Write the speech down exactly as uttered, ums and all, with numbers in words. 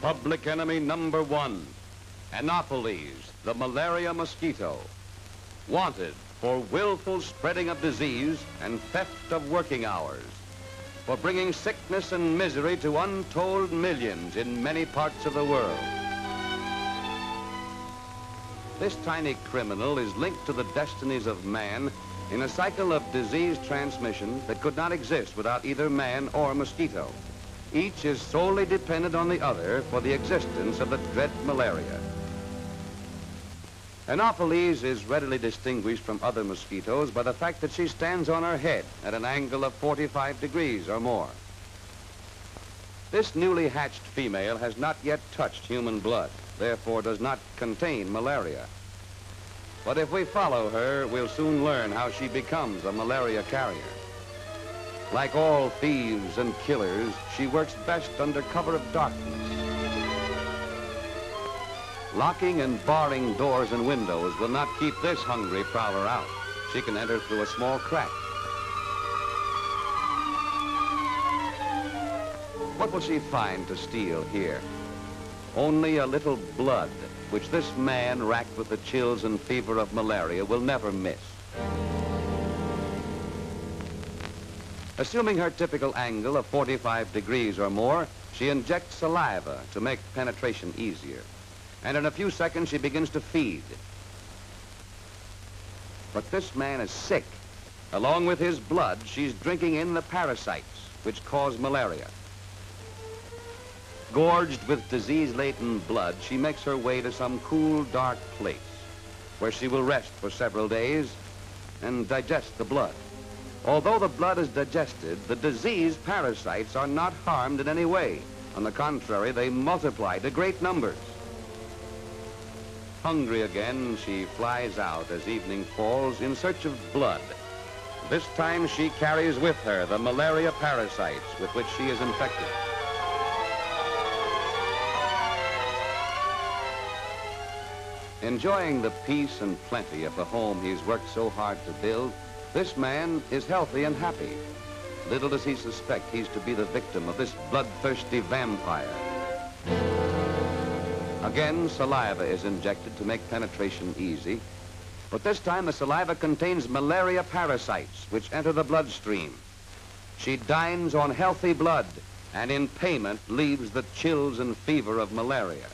Public enemy number one, Anopheles, the malaria mosquito. Wanted for willful spreading of disease and theft of working hours, for bringing sickness and misery to untold millions in many parts of the world. This tiny criminal is linked to the destinies of man in a cycle of disease transmission that could not exist without either man or mosquito. Each is solely dependent on the other for the existence of the dread malaria. Anopheles is readily distinguished from other mosquitoes by the fact that she stands on her head at an angle of forty-five degrees or more. This newly hatched female has not yet touched human blood, therefore does not contain malaria. But if we follow her, we'll soon learn how she becomes a malaria carrier. Like all thieves and killers, she works best under cover of darkness. Locking and barring doors and windows will not keep this hungry prowler out. She can enter through a small crack. What will she find to steal here? Only a little blood, which this man, racked with the chills and fever of malaria, will never miss. Assuming her typical angle of forty-five degrees or more, she injects saliva to make penetration easier. And in a few seconds, she begins to feed. But this man is sick. Along with his blood, she's drinking in the parasites, which cause malaria. Gorged with disease-laden blood, she makes her way to some cool, dark place, where she will rest for several days and digest the blood. Although the blood is digested, the disease parasites are not harmed in any way. On the contrary, they multiply to great numbers. Hungry again, she flies out as evening falls in search of blood. This time she carries with her the malaria parasites with which she is infected. Enjoying the peace and plenty of the home he's worked so hard to build, this man is healthy and happy. Little does he suspect he's to be the victim of this bloodthirsty vampire. Again, saliva is injected to make penetration easy, but this time the saliva contains malaria parasites which enter the bloodstream. She dines on healthy blood and in payment leaves the chills and fever of malaria.